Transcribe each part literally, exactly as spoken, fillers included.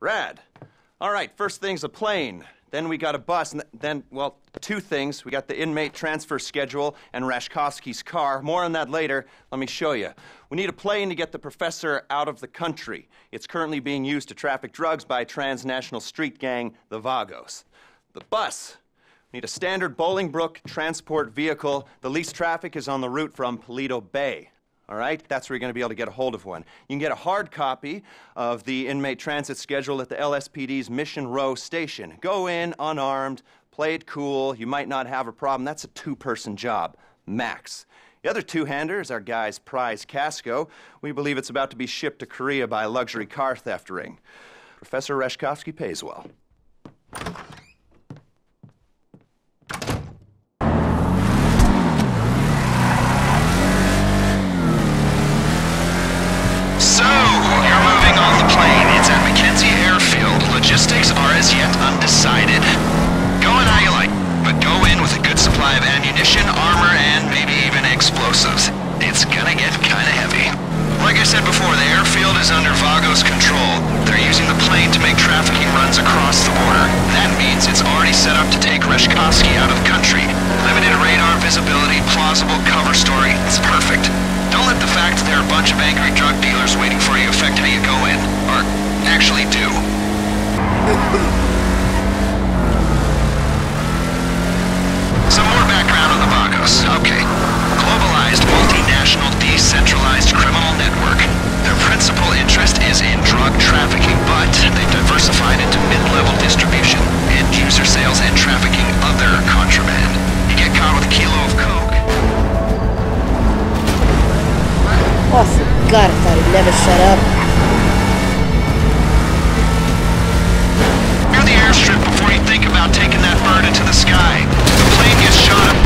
Rad. All right, first thing's a plane. Then we got a bus, and then, well, two things. We got the inmate transfer schedule and Rashkovsky's car. More on that later. Let me show you. We need a plane to get the professor out of the country. It's currently being used to traffic drugs by a transnational street gang, the Vagos. The bus. We need a standard Bolingbroke transport vehicle. The least traffic is on the route from Pulido Bay. All right? That's where you're going to be able to get a hold of one. You can get a hard copy of the inmate transit schedule at the L S P D's Mission Row station. Go in, unarmed, play it cool. You might not have a problem. That's a two-person job, max. The other two-hander is our guy's prize casco. We believe it's about to be shipped to Korea by a luxury car theft ring. Professor Rashkovsky pays well. Logistics are as yet undecided. Go in how you like, but go in with a good supply of ammunition, armor, and maybe even explosives. It's gonna get kinda heavy. Like I said before, the airfield is under Vagos control. They're using the plane to make trafficking runs across the border. That means it's already set up to take Rashkovsky out of the country. Limited radar visibility, plausible cover story, it's perfect. Don't let the fact that there are a bunch of angry drug dealers waiting for you affect how you go in, or actually do. Some more background on the Vagos. Okay. Globalized, multinational, decentralized criminal network. Their principal interest is in drug trafficking, but they've diversified into mid-level distribution, end-user sales, and trafficking other contraband. You get caught with a kilo of coke. Oh, for God, I thought he'd never shut up. Before you think about taking that bird into the sky, the plane gets shot up.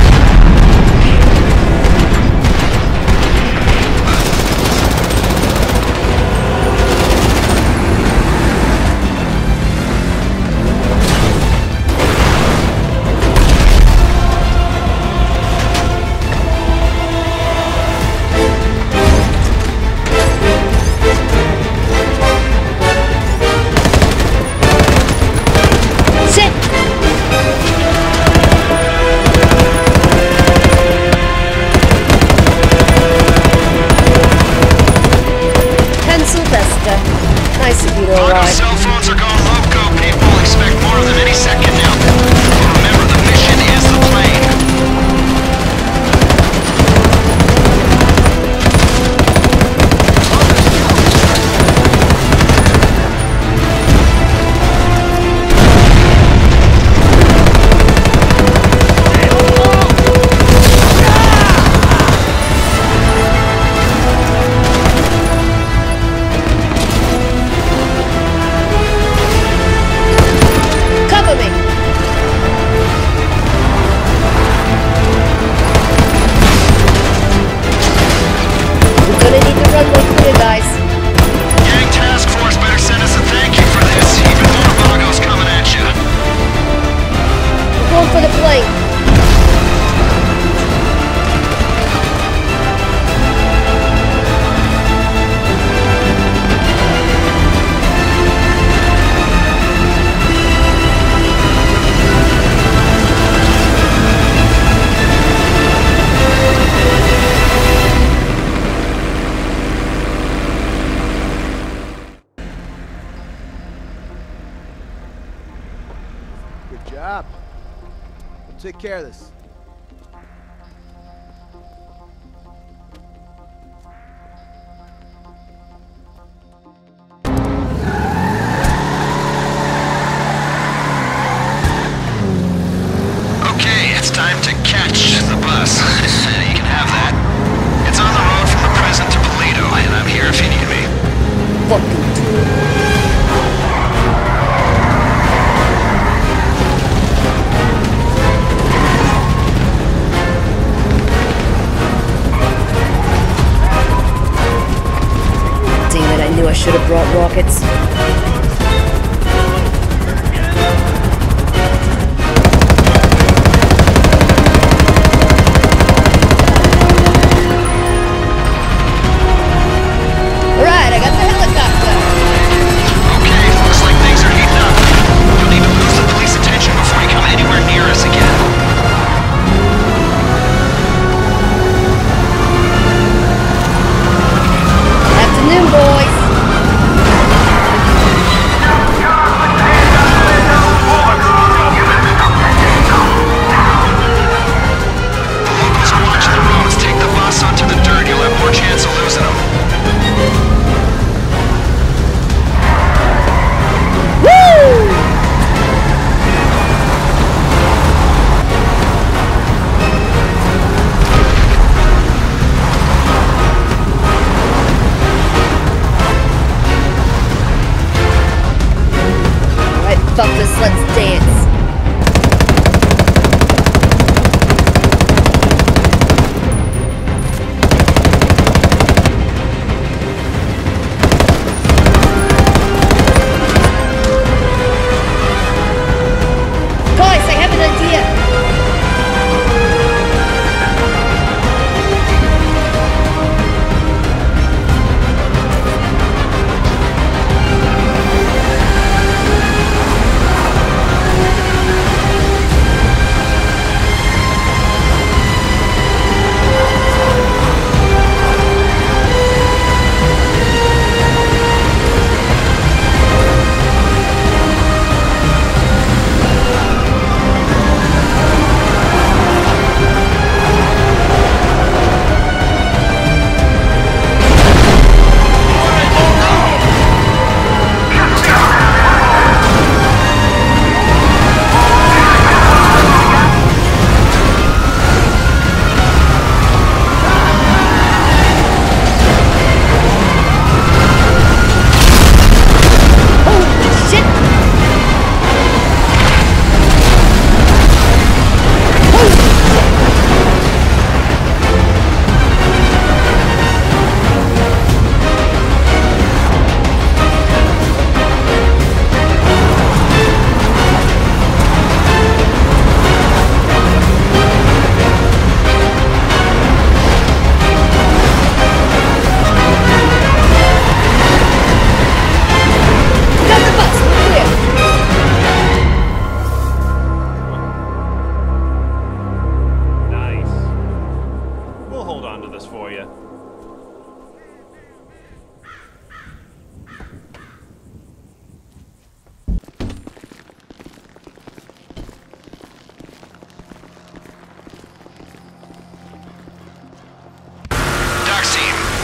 Take care of this. Okay, it's time to catch the bus. You can have that. It's on the road from the present to Pulido, and I'm here if you need me. Fuck you. I should have brought rockets. Alright, I got the helicopter. Okay, looks like they Fuck this, let's dance.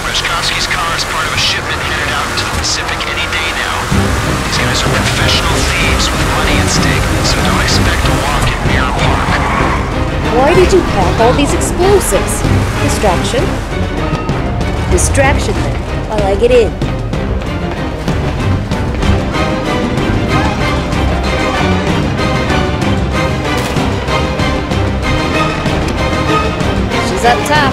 Rashkovsky's car is part of a shipment headed out into the Pacific any day now. These guys are professional thieves with money at stake, so don't expect a walk in Mirror Park. Why did you pack all these explosives? Distraction? Distraction, then, while I get in. She's up top.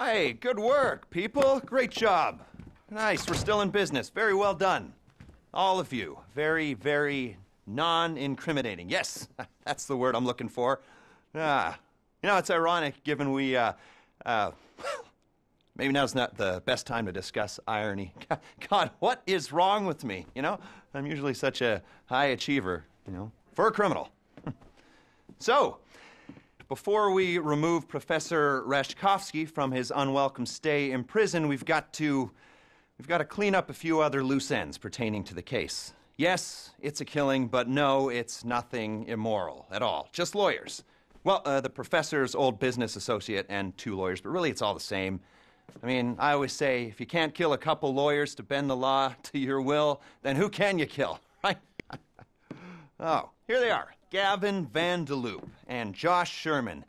Hey, good work, people. Great job. Nice, we're still in business. Very well done. All of you. Very, very non-incriminating. Yes, that's the word I'm looking for. Ah, you know, it's ironic given we, uh, uh, maybe now's not the best time to discuss irony. God, what is wrong with me, you know? I'm usually such a high achiever, you know, for a criminal. So, before we remove Professor Rashkovsky from his unwelcome stay in prison, we've got to, we've got to clean up a few other loose ends pertaining to the case. Yes, it's a killing, but no, it's nothing immoral at all. Just lawyers. Well, uh, the professor's old business associate and two lawyers, but really it's all the same. I mean, I always say, if you can't kill a couple lawyers to bend the law to your will, then who can you kill, right? Oh, here they are. Gavin Vandeloup and Josh Sherman.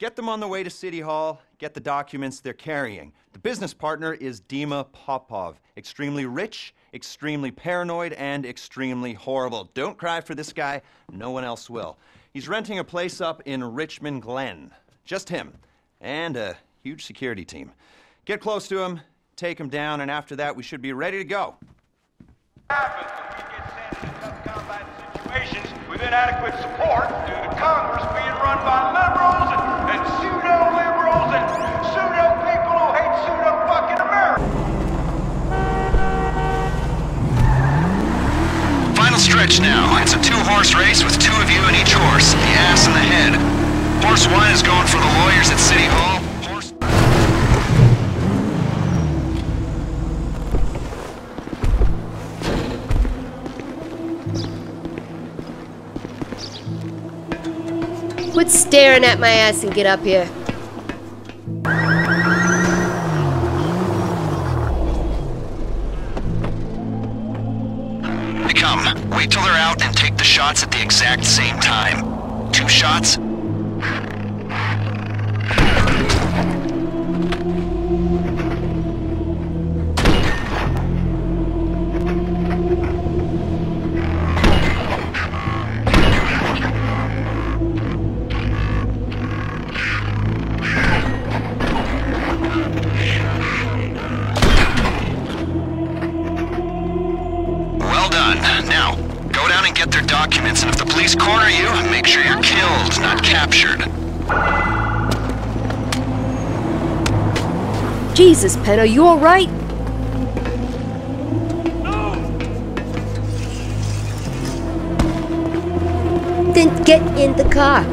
Get them on the way to City Hall, get the documents they're carrying. The business partner is Dima Popov, extremely rich, extremely paranoid, and extremely horrible. Don't cry for this guy, no one else will. He's renting a place up in Richmond Glen. Just him, and a huge security team. Get close to him, take him down, and after that we should be ready to go. With inadequate support due to Congress being run by liberals and, and pseudo-liberals and pseudo-people who hate pseudo-fucking America. Final stretch now. It's a two-horse race with two of you in each horse, the ass and the head. Horse one is going for the lawyers at City Hall. Quit staring at my ass and get up here. They come. Wait till they're out and take the shots at the exact same time. Two shots. Jesus, Penn, are you all right? No. Then get in the car.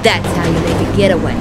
That's how you make a getaway.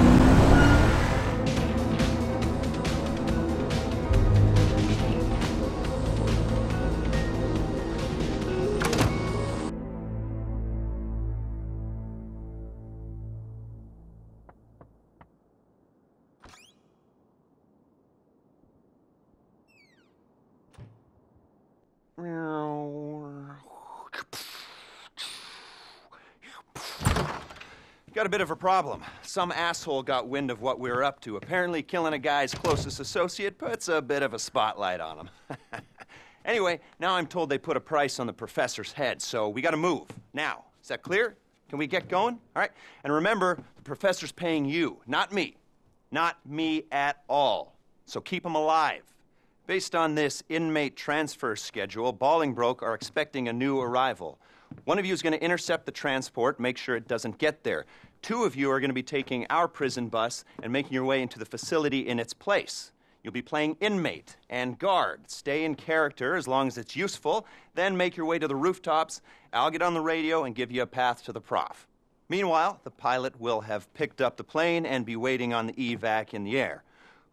Got a bit of a problem. Some asshole got wind of what we were up to. Apparently killing a guy's closest associate puts a bit of a spotlight on him. Anyway, now I'm told they put a price on the professor's head, so we gotta move. Now, is that clear? Can we get going? All right. And remember, the professor's paying you, not me. Not me at all. So keep him alive. Based on this inmate transfer schedule, Bolingbroke are expecting a new arrival. One of you is going to intercept the transport, make sure it doesn't get there. Two of you are going to be taking our prison bus and making your way into the facility in its place. You'll be playing inmate and guard. Stay in character as long as it's useful, then make your way to the rooftops. I'll get on the radio and give you a path to the prof. Meanwhile, the pilot will have picked up the plane and be waiting on the evac in the air.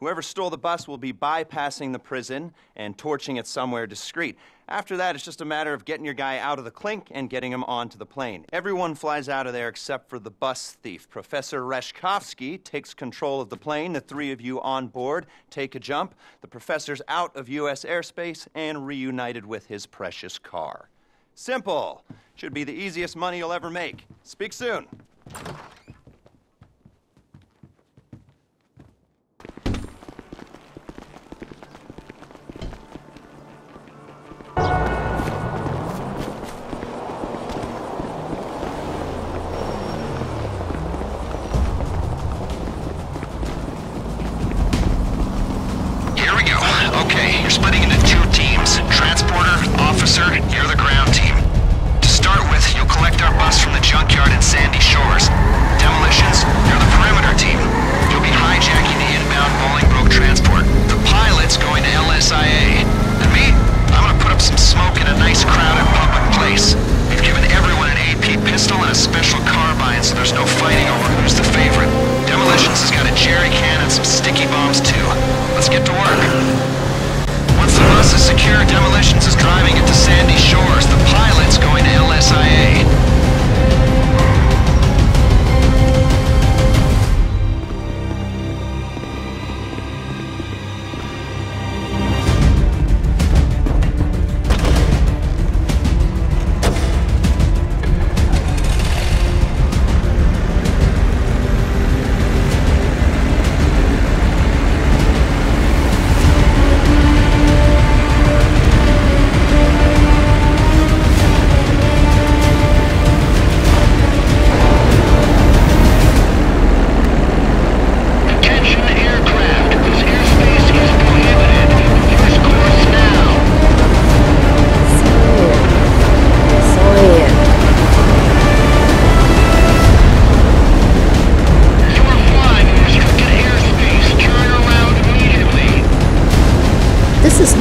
Whoever stole the bus will be bypassing the prison and torching it somewhere discreet. After that, it's just a matter of getting your guy out of the clink and getting him onto the plane. Everyone flies out of there except for the bus thief. Professor Rashkovsky takes control of the plane. The three of you on board take a jump. The professor's out of U S airspace and reunited with his precious car. Simple. Should be the easiest money you'll ever make. Speak soon.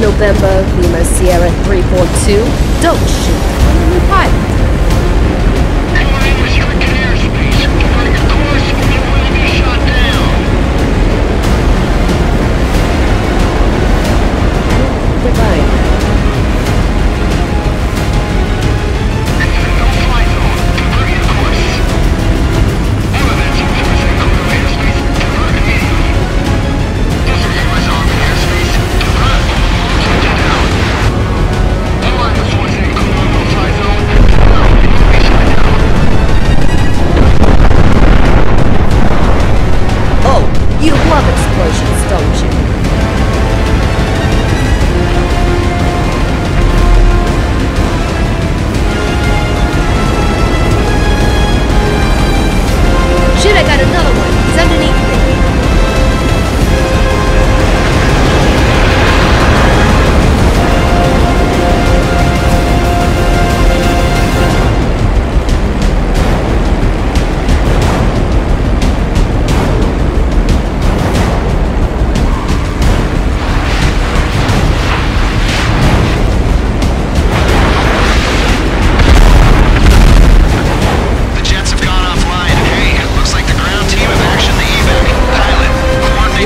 November, Lima Sierra three four two, don't shoot, I'm a pilot.